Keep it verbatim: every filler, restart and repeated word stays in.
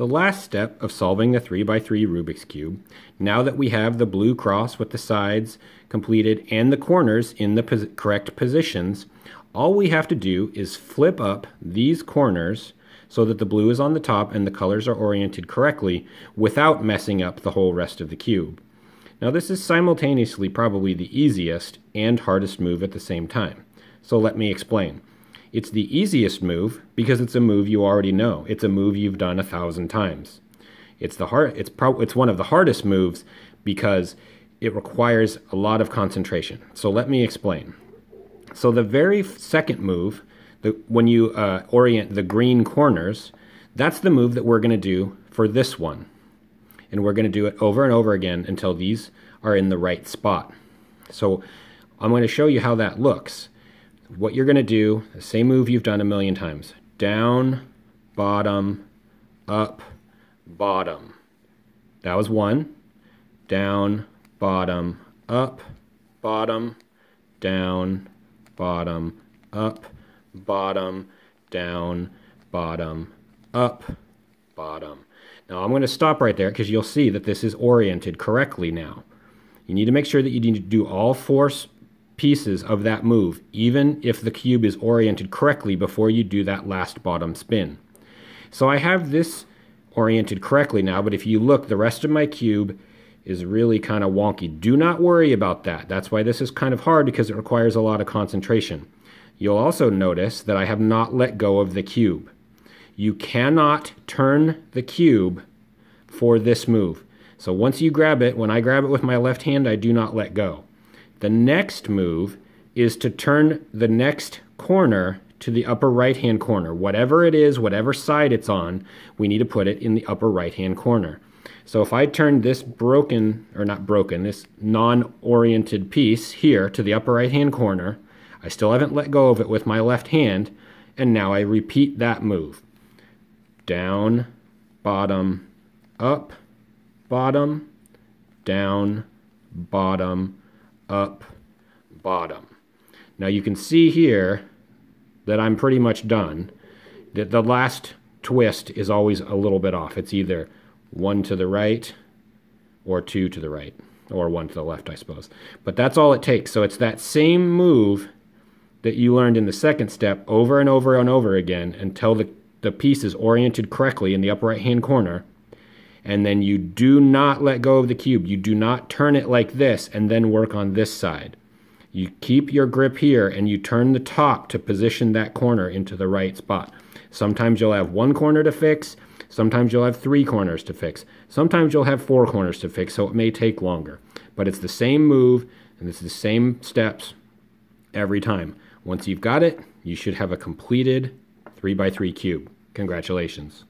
The last step of solving the three by three Rubik's Cube, now that we have the blue cross with the sides completed and the corners in the pos- correct positions, all we have to do is flip up these corners so that the blue is on the top and the colors are oriented correctly without messing up the whole rest of the cube. Now this is simultaneously probably the easiest and hardest move at the same time. So let me explain. It's the easiest move because it's a move you already know. It's a move you've done a thousand times. It's the hard, it's pro, it's one of the hardest moves because it requires a lot of concentration. So let me explain. So the very second move, the, when you uh, orient the green corners, that's the move that we're going to do for this one. And we're going to do it over and over again until these are in the right spot. So I'm going to show you how that looks. What you're going to do, the same move you've done a million times. Down, bottom, up, bottom. That was one. Down, bottom, up, bottom, down, bottom, up, bottom, down, bottom, up, bottom. Now I'm going to stop right there because you'll see that this is oriented correctly now. You need to make sure that you need to do all four pieces of that move, even if the cube is oriented correctly before you do that last bottom spin. So I have this oriented correctly now, but if you look, the rest of my cube is really kind of wonky. Do not worry about that. That's why this is kind of hard, because it requires a lot of concentration. You'll also notice that I have not let go of the cube. You cannot turn the cube for this move. So once you grab it, when I grab it with my left hand, I do not let go. The next move is to turn the next corner to the upper right-hand corner. Whatever it is, whatever side it's on, we need to put it in the upper right-hand corner. So if I turn this broken, or not broken, this non-oriented piece here to the upper right-hand corner, I still haven't let go of it with my left hand, and now I repeat that move. Down, bottom, up, bottom, down, bottom, up, bottom. Now you can see here that I'm pretty much done. That the last twist is always a little bit off. It's either one to the right or two to the right, or one to the left, I suppose. But that's all it takes. So it's that same move that you learned in the second step over and over and over again until the, the piece is oriented correctly in the upper right-hand corner. And then you do not let go of the cube. You do not turn it like this and then work on this side. You keep your grip here and you turn the top to position that corner into the right spot. Sometimes you'll have one corner to fix. Sometimes you'll have three corners to fix. Sometimes you'll have four corners to fix, so it may take longer. But it's the same move and it's the same steps every time. Once you've got it, you should have a completed three by three cube. Congratulations.